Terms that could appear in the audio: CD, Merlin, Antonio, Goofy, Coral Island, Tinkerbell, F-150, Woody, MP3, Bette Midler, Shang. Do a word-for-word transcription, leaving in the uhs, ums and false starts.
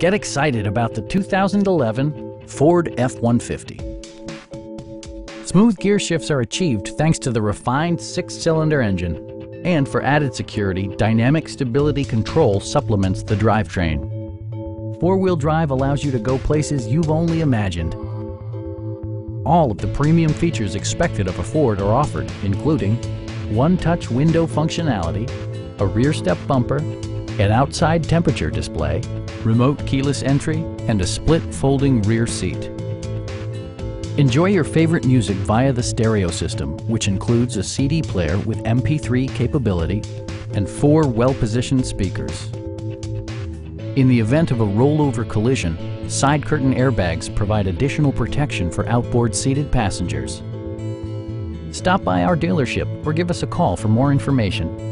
Get excited about the two thousand eleven Ford F one fifty. Smooth gear shifts are achieved thanks to the refined six-cylinder engine, and for added security, dynamic stability control supplements the drivetrain. Four-wheel drive allows you to go places you've only imagined. All of the premium features expected of a Ford are offered, including one-touch window functionality, a rear step bumper, an outside temperature display, remote keyless entry, and a split folding rear seat. Enjoy your favorite music via the stereo system, which includes a C D player with M P three capability and four well-positioned speakers. In the event of a rollover collision, side curtain airbags provide additional protection for outboard seated passengers. Stop by our dealership or give us a call for more information.